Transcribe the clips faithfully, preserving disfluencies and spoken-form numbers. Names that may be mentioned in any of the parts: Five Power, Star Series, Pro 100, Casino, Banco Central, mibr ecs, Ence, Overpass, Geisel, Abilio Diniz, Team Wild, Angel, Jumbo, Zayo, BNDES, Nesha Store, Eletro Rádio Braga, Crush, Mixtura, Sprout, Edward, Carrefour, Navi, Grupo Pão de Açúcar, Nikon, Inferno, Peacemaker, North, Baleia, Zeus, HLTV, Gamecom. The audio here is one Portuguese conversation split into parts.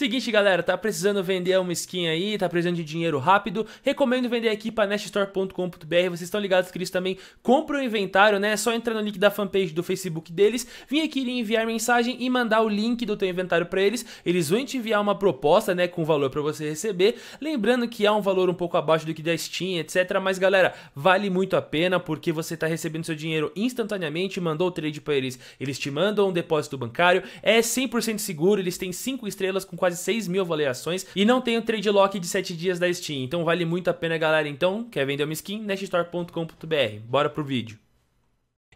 Seguinte, galera, tá precisando vender uma skin aí, tá precisando de dinheiro rápido, recomendo vender aqui pra nest store ponto com ponto br, vocês estão ligados que eles também compram o inventário, né? É só entrar no link da fanpage do Facebook deles, vir aqui e enviar mensagem e mandar o link do teu inventário pra eles, eles vão te enviar uma proposta, né, com valor pra você receber, lembrando que há um valor um pouco abaixo do que da Steam, etcétera, mas galera, vale muito a pena porque você tá recebendo seu dinheiro instantaneamente, mandou o trade pra eles, eles te mandam um depósito bancário, é cem por cento seguro, eles têm cinco estrelas com quase seis mil avaliações e não tem o trade lock de sete dias da Steam, então vale muito a pena, galera. Então, quer vender uma skin? nest store ponto com ponto br, bora pro vídeo.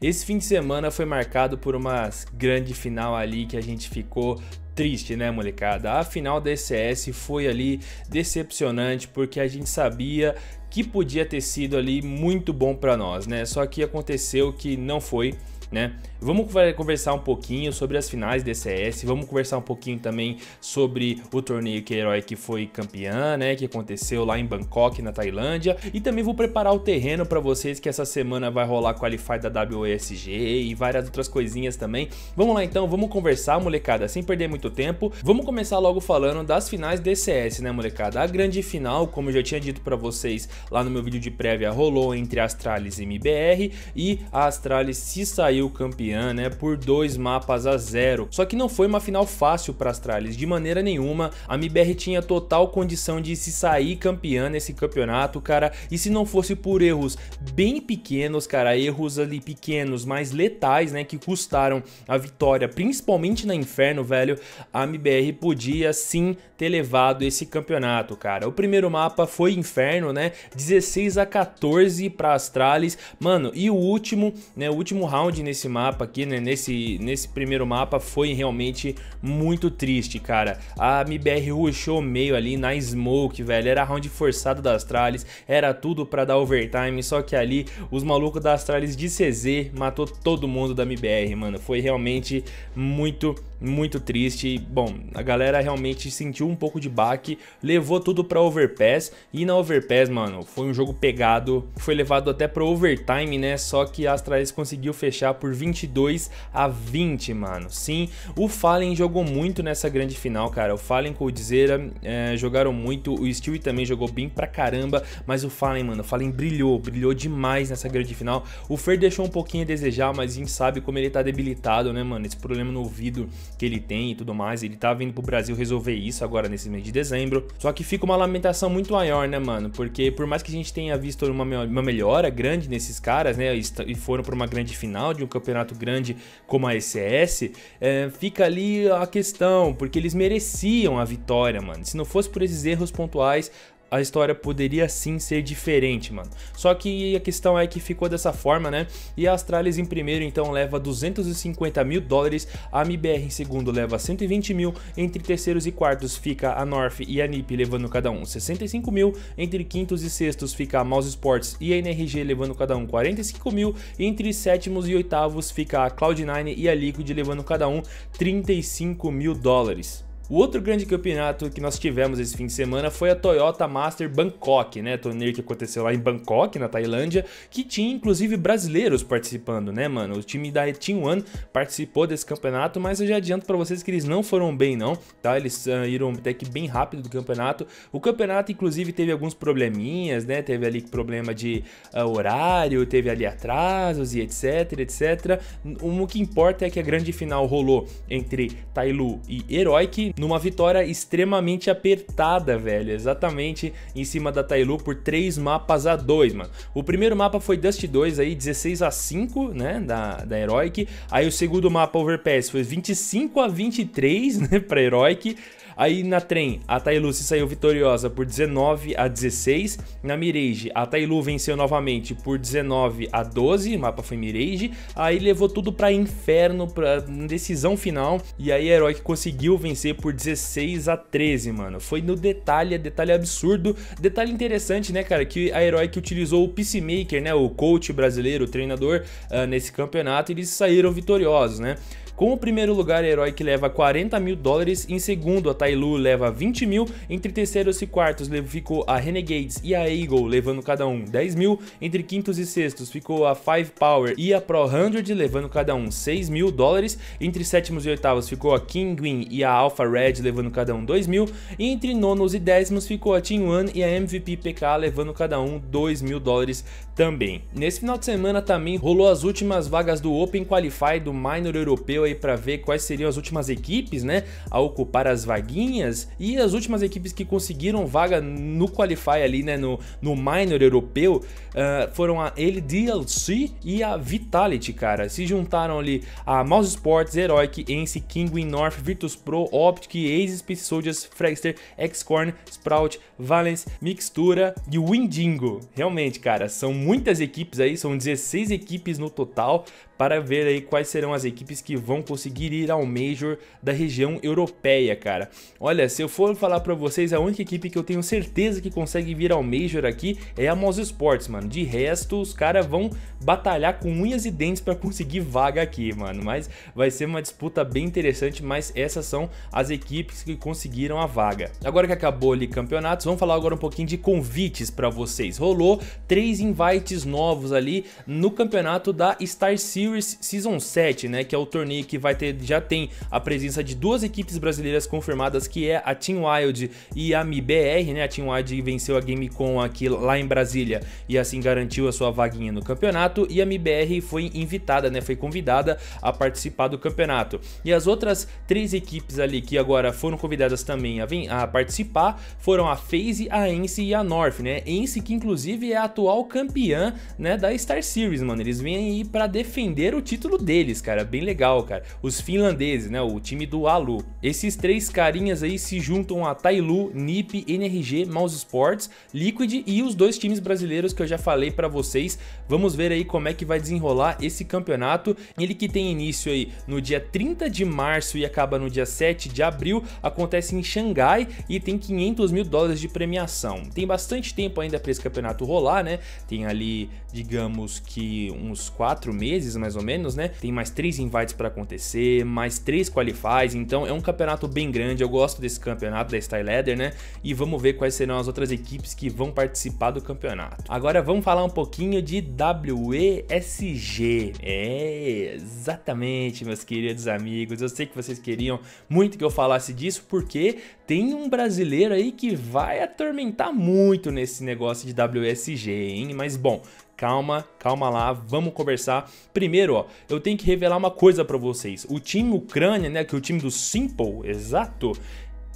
Esse fim de semana foi marcado por uma grande final ali que a gente ficou triste, né, molecada? A final da E C S foi ali decepcionante porque a gente sabia que podia ter sido ali muito bom pra nós, né? Só que aconteceu que não foi, né? Vamos conversar um pouquinho sobre as finais da E C S, vamos conversar um pouquinho também sobre o torneio que a Heroic foi campeã, né, que aconteceu lá em Bangkok, na Tailândia, e também vou preparar o terreno para vocês que essa semana vai rolar Qualify da W E S G e várias outras coisinhas também. Vamos lá então, vamos conversar, molecada, sem perder muito tempo. Vamos começar logo falando das finais da E C S, né, molecada? A grande final, como eu já tinha dito para vocês lá no meu vídeo de prévia, rolou entre Astralis e M I B R, e a Astralis se saiu campeã, né, por dois mapas a zero. Só que não foi uma final fácil para Astralis de maneira nenhuma. A M I B R tinha total condição de se sair campeã nesse campeonato, cara, e se não fosse por erros bem pequenos, cara, erros ali pequenos, mas letais, né, que custaram a vitória, principalmente na Inferno, velho, a M I B R podia sim ter levado esse campeonato, cara. O primeiro mapa foi Inferno, né, dezesseis a quatorze para Astralis, mano, e o último, né, o último round nesse mapa aqui, né, nesse, nesse primeiro mapa foi realmente muito triste, cara. A M I B R rushou meio ali na smoke, velho, era round forçado da Astralis, era tudo pra dar overtime, só que ali os malucos da Astralis de C Z matou todo mundo da M I B R, mano, foi realmente muito, muito triste. Bom, a galera realmente sentiu um pouco de baque, levou tudo pra Overpass, e na Overpass, mano, foi um jogo pegado, foi levado até pra overtime, né, só que a Astralis conseguiu fechar por vinte e dois a vinte, mano. Sim, o Fallen jogou muito nessa grande final, cara, o Fallen e o Coldzera é, jogaram muito, o Stewie também jogou bem pra caramba, mas o Fallen, mano, o Fallen brilhou, brilhou demais nessa grande final. O Fer deixou um pouquinho a desejar, mas a gente sabe como ele tá debilitado, né, mano, esse problema no ouvido que ele tem e tudo mais, ele tá vindo pro Brasil resolver isso agora nesse mês de dezembro, só que fica uma lamentação muito maior, né, mano, porque por mais que a gente tenha visto uma, uma melhora grande nesses caras, né, e foram pra uma grande final de um campeonato grande como a E C S, é, fica ali a questão, porque eles mereciam a vitória, mano, se não fosse por esses erros pontuais, a história poderia sim ser diferente, mano. Só que a questão é que ficou dessa forma, né? E a Astralis em primeiro, então, leva duzentos e cinquenta mil dólares. A M I B R em segundo leva cento e vinte mil. Entre terceiros e quartos fica a North e a Nip, levando cada um sessenta e cinco mil. Entre quintos e sextos fica a Mousesports e a N R G, levando cada um quarenta e cinco mil. Entre sétimos e oitavos fica a Cloud nine e a Liquid, levando cada um trinta e cinco mil dólares. O outro grande campeonato que nós tivemos esse fim de semana foi a Toyota Master Bangkok, né, torneio que aconteceu lá em Bangkok, na Tailândia, que tinha inclusive brasileiros participando, né, mano, o time da Team One participou desse campeonato, mas eu já adianto pra vocês que eles não foram bem não, tá, eles uh, iram até que bem rápido do campeonato. O campeonato inclusive teve alguns probleminhas, né, teve ali problema de uh, horário, teve ali atrasos e etc, etc, o que importa é que a grande final rolou entre TyLoo e Heroic, numa vitória extremamente apertada, velho, exatamente em cima da TyLoo por três mapas a dois, mano. O primeiro mapa foi Dust dois aí, dezesseis a cinco, né, da, da Heroic. Aí o segundo mapa, Overpass, foi vinte e cinco a vinte e três, né, pra Heroic. Aí na Trem, a TyLoo se saiu vitoriosa por dezenove a dezesseis. Na Mirage, a TyLoo venceu novamente por dezenove a doze, o mapa foi Mirage. Aí levou tudo pra Inferno, pra decisão final. E aí a Heroic conseguiu vencer por dezesseis a treze, mano. Foi no detalhe, detalhe absurdo. Detalhe interessante, né, cara, que a Heroic utilizou o Peacemaker, né, o coach brasileiro, o treinador, uh, nesse campeonato. E eles saíram vitoriosos, né. Com o primeiro lugar, a Heroic leva quarenta mil dólares, em segundo a TyLoo leva vinte mil, entre terceiros e quartos ficou a Renegades e a Eagle levando cada um dez mil, entre quintos e sextos ficou a Five Power e a Pro cem levando cada um seis mil dólares, entre sétimos e oitavos ficou a Kinguin e a Alpha Red levando cada um dois mil, e entre nonos e décimos ficou a Team One e a M V P P K levando cada um dois mil dólares também. Nesse final de semana também rolou as últimas vagas do Open Qualify do Minor Europeu aí para ver quais seriam as últimas equipes, né, a ocupar as vaguinhas, e as últimas equipes que conseguiram vaga no Qualify ali, né, no, no Minor Europeu, uh, foram a L D L C e a Vitality, cara. Se juntaram ali a Mousesports, Heroic, Ence, Kinguin, North, Virtus Pro, Optic, Ace, Space Soldiers, Fragster, Xcorn, Sprout, Valence, Mixtura e Windingo. Realmente, cara, são muitas equipes aí, são dezesseis equipes no total, para ver aí quais serão as equipes que vão conseguir ir ao Major da região europeia, cara. Olha, se eu for falar pra vocês, a única equipe que eu tenho certeza que consegue vir ao Major aqui é a Mousesports, mano. De resto, os caras vão batalhar com unhas e dentes pra conseguir vaga aqui, mano. Mas vai ser uma disputa bem interessante, mas essas são as equipes que conseguiram a vaga. Agora que acabou ali campeonatos, vamos falar agora um pouquinho de convites pra vocês. Rolou três invites novos ali no campeonato da Star Series Season sete, né, que é o torneio que vai ter, já tem a presença de duas equipes brasileiras confirmadas, que é a Team Wild e a M I B R, né. A Team Wild venceu a Gamecom aqui lá em Brasília e assim garantiu a sua vaguinha no campeonato, e a M I B R foi invitada, né, foi convidada a participar do campeonato. E as outras três equipes ali que agora foram convidadas também a, vem, a participar foram a FaZe, a Ence e a North, né. Ence que inclusive é a atual campeã, né, da Star Series, mano. Eles vêm aí para defender o título deles, cara, bem legal, cara. Os finlandeses, né, o time do Alu. Esses três carinhas aí se juntam a TyLoo, Nip, N R G, Mousesports, Liquid e os dois times brasileiros que eu já falei pra vocês. Vamos ver aí como é que vai desenrolar esse campeonato. Ele que tem início aí no dia trinta de março e acaba no dia sete de abril, acontece em Xangai e tem quinhentos mil dólares de premiação. Tem bastante tempo ainda pra esse campeonato rolar, né, tem ali, digamos que uns quatro meses, mais ou menos, né? Tem mais três invites para acontecer, mais três qualifies, então é um campeonato bem grande. Eu gosto desse campeonato da Style Ladder, né? E vamos ver quais serão as outras equipes que vão participar do campeonato. Agora vamos falar um pouquinho de W E S G. É, exatamente, meus queridos amigos. Eu sei que vocês queriam muito que eu falasse disso, porque tem um brasileiro aí que vai atormentar muito nesse negócio de W E S G, hein? Mas bom, calma, calma lá, vamos conversar. Primeiro, ó, eu tenho que revelar uma coisa pra vocês. O time Ucrânia, né, que é o time do s one mple, exato,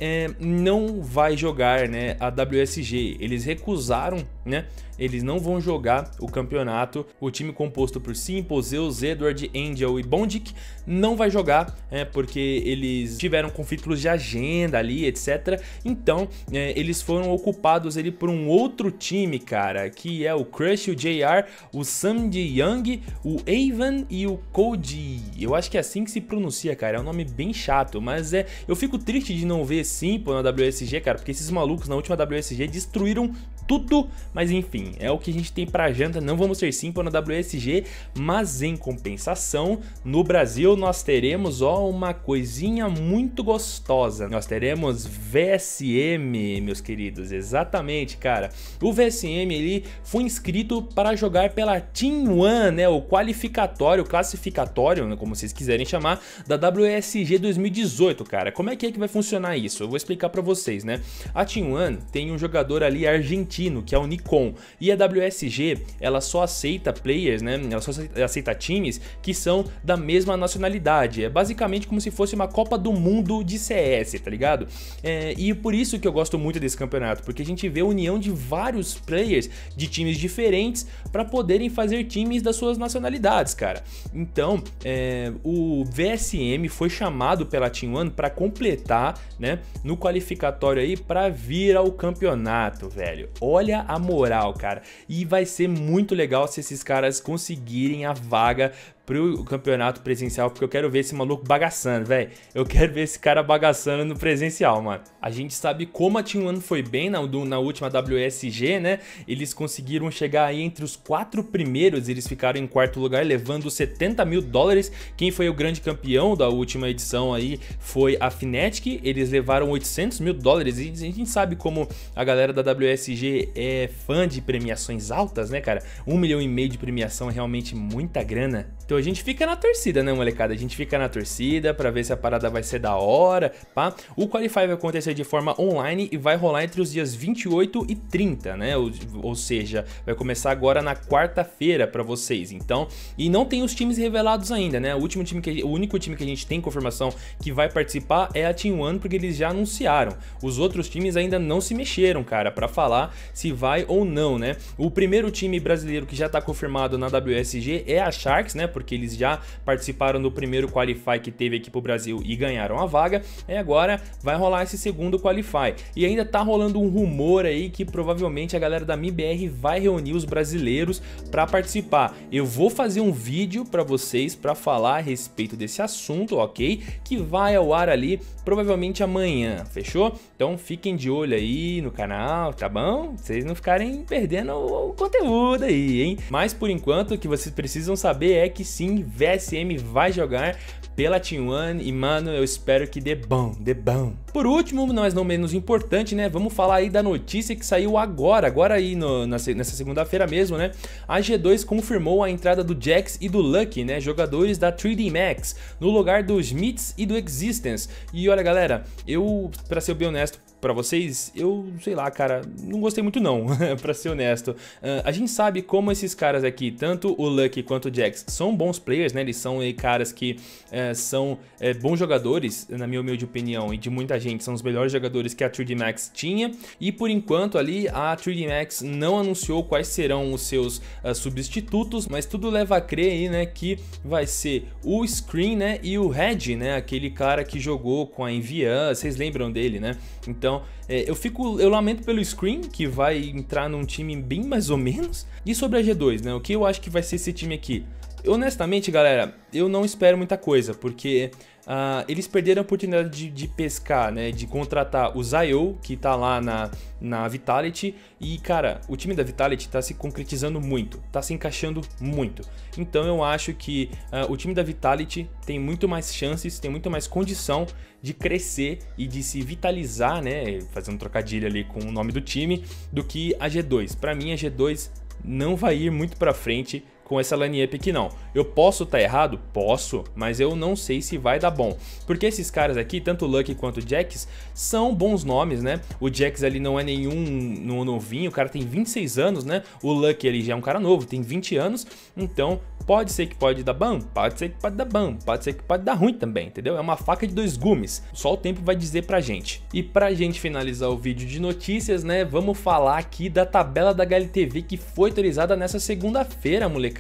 é, não vai jogar, né, a W S G. Eles recusaram, né, eles não vão jogar o campeonato. O time composto por s one mple, Zeus, Edward, Angel e Bondic não vai jogar, é, porque eles tiveram conflitos de agenda ali, etc. Então é, eles foram ocupados ali por um outro time, cara, que é o Crush, o J R, o Sam Young, o Evan e o Cody. Eu acho que é assim que se pronuncia, cara, é um nome bem chato, mas é, eu fico triste de não ver s one mple na W S G, cara, porque esses malucos na última W S G destruíram tudo. Mas enfim, é o que a gente tem pra janta, não vamos ter s one mple na W S G, mas em compensação, no Brasil nós teremos, ó, uma coisinha muito gostosa. Nós teremos V S M, meus queridos, exatamente, cara. O V S M, ele foi inscrito para jogar pela Team One, né, o qualificatório, classificatório, né, como vocês quiserem chamar, da W S G dois mil e dezoito, cara. Como é que é que vai funcionar isso? Eu vou explicar pra vocês, né. A Team One tem um jogador ali argentino, que é o Nikon. E a W S G, ela só aceita players, né? Ela só aceita times que são da mesma nacionalidade. É basicamente como se fosse uma Copa do Mundo de C S, tá ligado? É, e por isso que eu gosto muito desse campeonato, porque a gente vê a união de vários players de times diferentes para poderem fazer times das suas nacionalidades, cara. Então, é, o V S M foi chamado pela Team One para completar, né, no qualificatório aí, para vir ao campeonato, velho. Olha a moral, cara. E vai ser muito legal se esses caras conseguirem a vaga pro campeonato presencial, porque eu quero ver esse maluco bagaçando, velho. Eu quero ver esse cara bagaçando no presencial, mano. A gente sabe como a Team One foi bem na, na última W E S G, né? Eles conseguiram chegar aí entre os quatro primeiros, eles ficaram em quarto lugar, levando setenta mil dólares. Quem foi o grande campeão da última edição aí foi a Fnatic, eles levaram oitocentos mil dólares. E a gente sabe como a galera da W E S G é fã de premiações altas, né, cara? Um milhão e meio de premiação é realmente muita grana. Então a gente fica na torcida, né, molecada? A gente fica na torcida pra ver se a parada vai ser da hora, pá. O Qualify vai acontecer de forma online e vai rolar entre os dias vinte e oito e trinta, né? Ou, ou seja, vai começar agora na quarta-feira pra vocês, então. E não tem os times revelados ainda, né? O último time que, o único time que a gente tem confirmação que vai participar é a Team One, porque eles já anunciaram. Os outros times ainda não se mexeram, cara, pra falar se vai ou não, né? O primeiro time brasileiro que já tá confirmado na W S G é a Sharks, né? Porque eles já participaram do primeiro Qualify que teve aqui pro Brasil e ganharam a vaga. E agora vai rolar esse segundo Qualify. E ainda tá rolando um rumor aí que provavelmente a galera da M I B R vai reunir os brasileiros pra participar. Eu vou fazer um vídeo pra vocês pra falar a respeito desse assunto, ok? Que vai ao ar ali provavelmente amanhã, fechou? Então fiquem de olho aí no canal, tá bom? Pra vocês não ficarem perdendo o conteúdo aí, hein? Mas por enquanto o que vocês precisam saber é que sim, V S M vai jogar pela Team One e, mano, eu espero que dê bom, dê bom. Por último, mas não menos importante, né, vamos falar aí da notícia que saiu agora, agora aí no, nessa, nessa segunda-feira mesmo, né, a G dois confirmou a entrada do Jax e do Lucky, né, jogadores da três D Max, no lugar dos Myths e do Existence. E olha, galera, eu, pra ser bem honesto pra vocês, eu, sei lá, cara, não gostei muito não, pra ser honesto. Uh, a gente sabe como esses caras aqui, tanto o Lucky quanto o Jax, são bons players, né, eles são aí caras que... Uh, são é, bons jogadores, na minha humilde opinião, e de muita gente, são os melhores jogadores que a três D Max tinha, e por enquanto ali a três D Max não anunciou quais serão os seus uh, substitutos, mas tudo leva a crer aí, né, que vai ser o Screen, né, e o Red, né, aquele cara que jogou com a Envian, vocês lembram dele, né? Então, é, eu fico, eu lamento pelo Screen, que vai entrar num time bem mais ou menos. E sobre a G dois, né, o que eu acho que vai ser esse time aqui? Honestamente, galera, eu não espero muita coisa, porque uh, eles perderam a oportunidade de, de pescar, né, de contratar o Zayo, que tá lá na, na Vitality, e, cara, o time da Vitality tá se concretizando muito, tá se encaixando muito. Então eu acho que uh, o time da Vitality tem muito mais chances, tem muito mais condição de crescer e de se vitalizar, né, fazendo um trocadilho ali com o nome do time, do que a G dois. Pra mim, a G dois não vai ir muito pra frente com essa line-up aqui não. Eu posso estar errado? Posso, mas eu não sei se vai dar bom, porque esses caras aqui, tanto o Lucky quanto o Jax, são bons nomes, né? O Jax ali não é nenhum novinho, o cara tem vinte e seis anos, né? O Lucky ali já é um cara novo, tem vinte anos, então pode ser que pode dar bom, pode ser que pode dar bom, pode ser que pode dar ruim também, entendeu? É uma faca de dois gumes, só o tempo vai dizer pra gente. E pra gente finalizar o vídeo de notícias, né, vamos falar aqui da tabela da H L T V que foi atualizada nessa segunda-feira, moleque.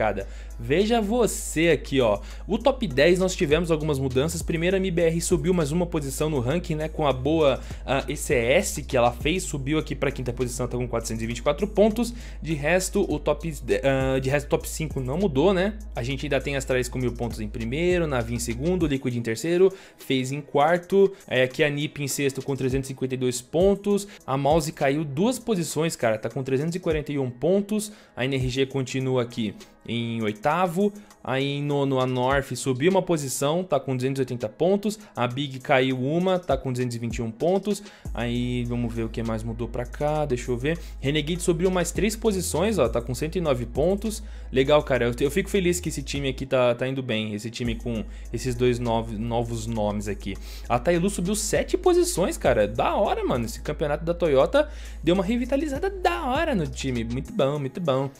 Veja você aqui, ó. O top dez nós tivemos algumas mudanças. Primeiro, a M B R subiu mais uma posição no ranking, né? Com a boa a E C S que ela fez, subiu aqui para quinta posição, tá com quatrocentos e vinte e quatro pontos. De resto, o top, uh, de resto, o top cinco não mudou, né? A gente ainda tem Astralis com mil pontos em primeiro, Navi em segundo, Liquid em terceiro, FaZe em quarto. É, aqui a Nip em sexto com trezentos e cinquenta e dois pontos. A Mouse caiu duas posições, cara, tá com trezentos e quarenta e um pontos. A N R G continua aqui em oitavo, aí em nono a North subiu uma posição, tá com duzentos e oitenta pontos, a Big caiu uma, tá com duzentos e vinte e um pontos, aí vamos ver o que mais mudou pra cá, deixa eu ver, Renegade subiu mais três posições, ó, tá com cento e nove pontos, legal, cara, eu, eu fico feliz que esse time aqui tá, tá indo bem, esse time com esses dois novos, novos nomes aqui. A TyLoo subiu sete posições, cara, da hora, mano, esse campeonato da Toyota deu uma revitalizada da hora no time, muito bom, muito bom.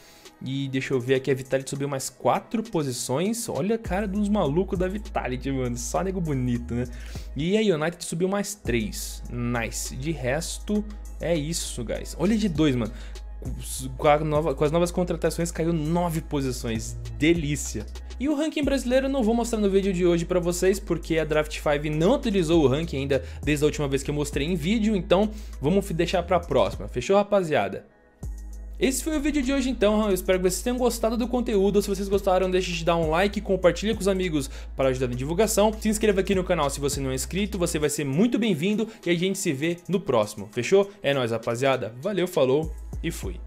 E deixa eu ver aqui, a Vitality subiu mais quatro posições. Olha a cara dos malucos da Vitality, mano. Só nego bonito, né? E a United subiu mais três. Nice. De resto, é isso, guys. Olha de dois, mano. Com, a nova, com as novas contratações caiu nove posições. Delícia. E o ranking brasileiro eu não vou mostrar no vídeo de hoje pra vocês, porque a Draft cinco não utilizou o ranking ainda desde a última vez que eu mostrei em vídeo. Então, vamos deixar pra próxima. Fechou, rapaziada? Esse foi o vídeo de hoje então, eu espero que vocês tenham gostado do conteúdo. Se vocês gostaram, deixe de dar um like, compartilha com os amigos para ajudar na divulgação. Se inscreva aqui no canal se você não é inscrito, você vai ser muito bem-vindo e a gente se vê no próximo, fechou? É nóis, rapaziada, valeu, falou e fui!